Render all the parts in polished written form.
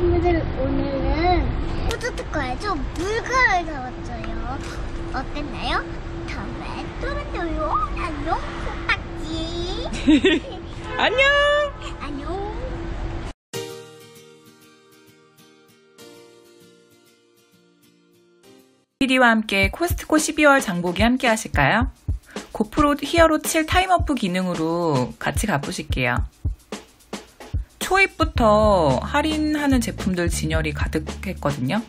친구들, 오늘은 코스트코에 좀 물건을 사왔어요. 어땠나요? 다음에 또 만나요. 안녕, 코딱지. 안녕. 안녕. 피디와 함께 코스트코 12월 장보기 함께 하실까요? 고프로 히어로 7 타임어프 기능으로 같이 가보실게요. 초입부터 할인하는 제품들 진열이 가득했거든요.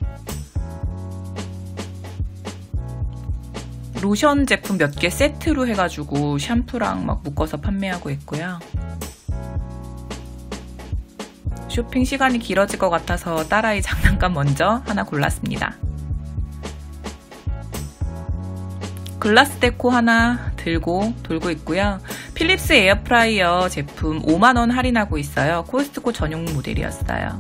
로션 제품 몇 개 세트로 해가지고 샴푸랑 막 묶어서 판매하고 있고요. 쇼핑 시간이 길어질 것 같아서 딸아이 장난감 먼저 하나 골랐습니다. 글라스 데코 하나 들고 돌고 있고요. 필립스 에어프라이어 제품 5만원 할인하고 있어요. 코스트코 전용 모델이었어요.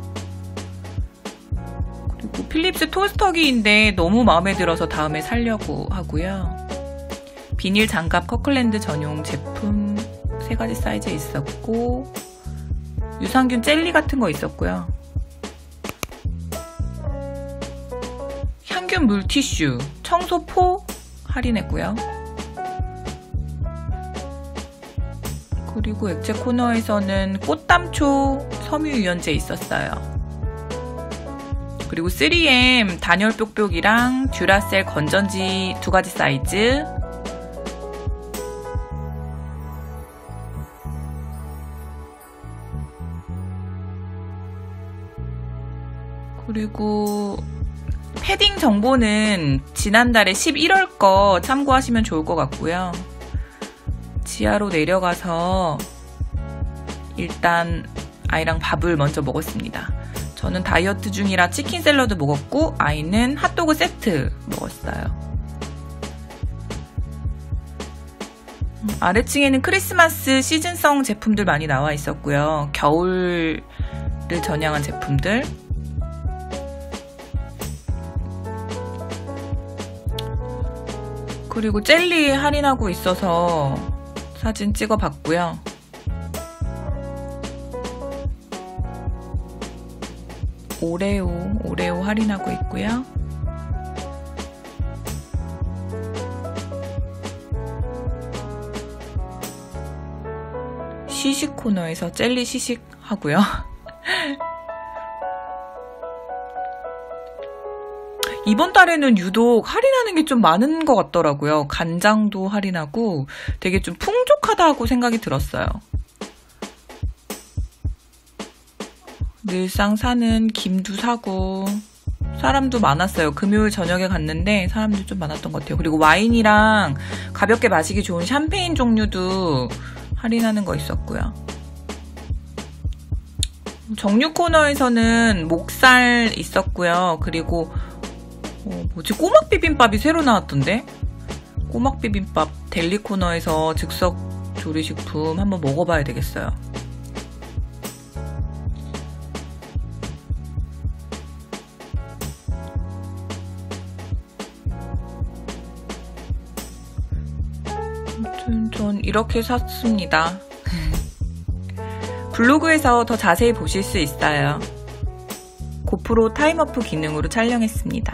그리고 필립스 토스터기인데 너무 마음에 들어서 다음에 살려고 하고요. 비닐 장갑 커클랜드 전용 제품 3가지 사이즈 있었고 유산균 젤리 같은 거 있었고요. 향균 물티슈, 청소포 할인했고요. 그리고 액체 코너에서는 꽃담초 섬유유연제 있었어요. 그리고 3M 단열 뾱뾱이랑 듀라셀 건전지 2가지 사이즈, 그리고 패딩 정보는 지난달에 11월 거 참고하시면 좋을 것 같고요. 지하로 내려가서 일단 아이랑 밥을 먼저 먹었습니다. 저는 다이어트 중이라 치킨 샐러드 먹었고 아이는 핫도그 세트 먹었어요. 아래층에는 크리스마스 시즌성 제품들 많이 나와 있었고요. 겨울을 전향한 제품들, 그리고 젤리 할인하고 있어서 사진 찍어봤고요. 오레오 할인하고 있고요. 시식 코너에서 젤리 시식 하고요. 이번 달에는 유독 할인하는 게 좀 많은 것 같더라고요. 간장도 할인하고 되게 좀 풍족하다고 생각이 들었어요. 늘상 사는 김도 사고 사람도 많았어요. 금요일 저녁에 갔는데 사람도 좀 많았던 것 같아요. 그리고 와인이랑 가볍게 마시기 좋은 샴페인 종류도 할인하는 거 있었고요. 정육 코너에서는 목살 있었고요. 그리고 뭐지? 꼬막 비빔밥이 새로 나왔던데? 꼬막 비빔밥 델리 코너에서 즉석 조리식품 한번 먹어봐야 되겠어요. 아무튼 전 이렇게 샀습니다. 블로그에서 더 자세히 보실 수 있어요. 고프로 타임어프 기능으로 촬영했습니다.